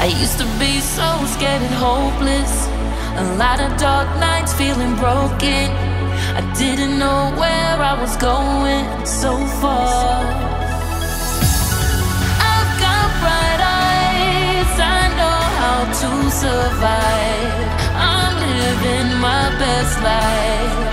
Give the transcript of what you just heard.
I used to be so scared and hopeless. A lot of dark nights feeling broken. I didn't know where I was going, so far. I've got bright eyes, I know how to survive. I'm living my best life.